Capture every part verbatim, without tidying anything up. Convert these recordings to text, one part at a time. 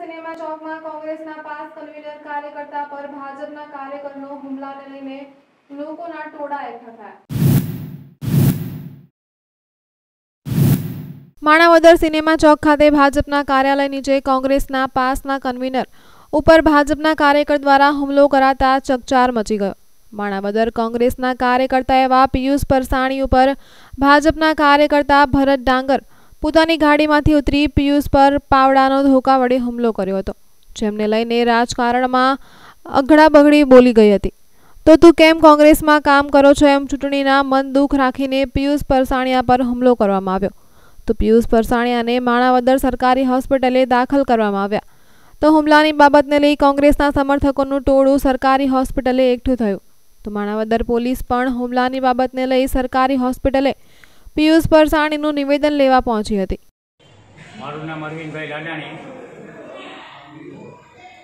Cinema चौक में कांग्रेस पास convener कार्यकर्ता पर भाजपा कार्यकर्ताओं हमला ने लईने लोकोना टोळा एकठा थया। माणावदर सिनेमा चौक खाते भाजपा कार्यालय नीचे कांग्रेसना पासना कन्वीनर उपर भाजपा कार्यकर्ता द्वारा हमलो कराता चकचार मची गयो। माणावदर कांग्रेसना कार्यकर्ता एवा पीयूष परसाणी उपर भाजपा कार्यकर्ता भरत डांगर पोतानी गाड़ीमांथी उतरी पीयूष पर पावड़ानो धोका वडे हमलो कर्यो हतो, जेमने लईने राजकारणमां अघडाबघडी बोली गई हती। तो तू केम कांग्रेसमां काम करो छो एम चूंटणीना मन दुख राखीने पीयूष परसाणिया पर हमलो करवामां आव्यो। तो पीयूष परसाणियाने माणावदर सरकारी होस्पिटले दाखल करवामां आव्या। तो हुमलानी बाबतने लई कांग्रेसना समर्थकोनुं टोळुं सरकारी होस्पिटले एकठुं थयुं। तो माणावदर पोलीस पण हुमलानी बाबतने लई सरकारी होस्पिटले पीयूष परसाणीनुं निवेदन लेवा पहोंची हती। मारुं नाम अरविंदभाई लाडाणी,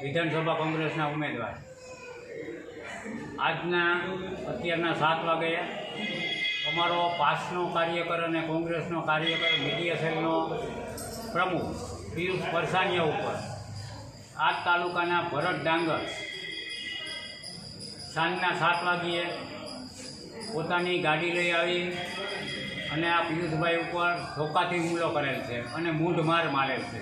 विधानसभा कांग्रेसना उमेदवार। आजना अत्यारना सात वागे अमारो पासनो कार्यकर अने कांग्रेसनो कार्यकर मीडिया सेलनो प्रमुख पीयूष परसाणिया उपर आज तालुकाना भरत डांगर सांजना सात वागीए पोतानी गाड़ी लई आवी अने आ पीयूषभाई उपर धोकाथी हुमलो करेल छे अने मूंढमार मारेल छे।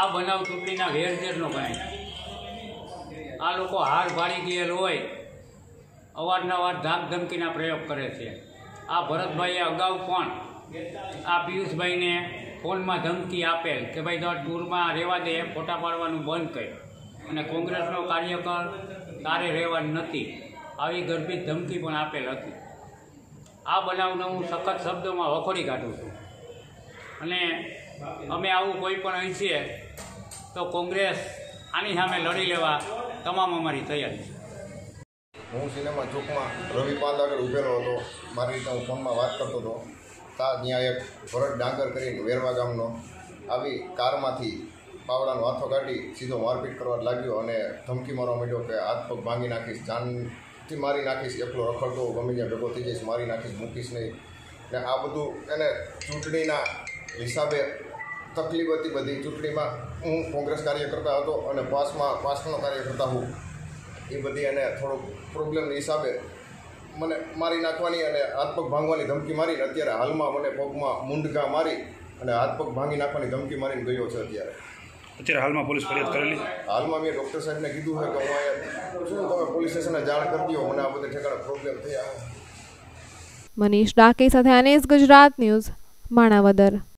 आ बनाव चूंटणीना वेरझेरनो गणाय। आ लोको हार भारी गयेल होय अवारनवार धाकधमकीना प्रयोग करे छे। आ भरतभाई अगाऊ पण आ पीयूषभाई ने फोन में धमकी आपेल कि भाई तो दूर में रहवा दे, फोटा पाड़वानुं बंध कर अने कांग्रेसनो कार्यकर तारे रहेवानुं नथी आवी गर्भित धमकी पण आपेल हती। आ बनावने हूँ सखत शब्दों में वखोड़ी काढुं छुं अने अमे आवुं कोई पण हई छे तो कांग्रेस आनी सामे लड़ी लेवा तमाम अमारी तैयारी छे। हूँ सिनेमा चौक में रवि पाल आगे उभेलो हतो, मारी रीते हूँ फोन में बात करतो तो त्या एक भरत डांगर करीने वेरवा गामनो आवी कारमांथी पावड़ानो हाथो काढी सीधो मारपीट करवा लाग्यो अने धमकी मारवा मांड्यो के हाथ पग भांगी नाखीश, जानथी मारी नाखीश, एकलो रखडतो गमे त्यां भेगो थई जईश, मारी नाखीश, मूकीश नहीं ने आ बधुं एने चूंटणीना हिसाबे तकलीफ हती बधी। चूंटणीमां हूँ कांग्रेस कार्यकर्ता हतो अने पासमां पासनो कार्यकर्ता हूँ ये बदी अने थोड़ो प्रॉब्लम हिसाब मैंने मारी नाखवानी अने हाथ पग भांगवानी धमकी मारी अत्यारे हाल में मैंने पग में मूंढका मारी अने हाथ पग भांगी नाखवानी धमकी मारी गयो छे। अत्यारे अत्यारे हाल में पुलिस फरियाद करेली। हाल में मैं डॉक्टर साहब ने कीधुं है कि हूँ शुं तमे पुलिस स्टेशन ने जाण कर दियो, मने आ बधे ठेकाणे प्रॉब्लम थई। मनीष डाके साथे अनेस गुजरात न्यूज माणावदर।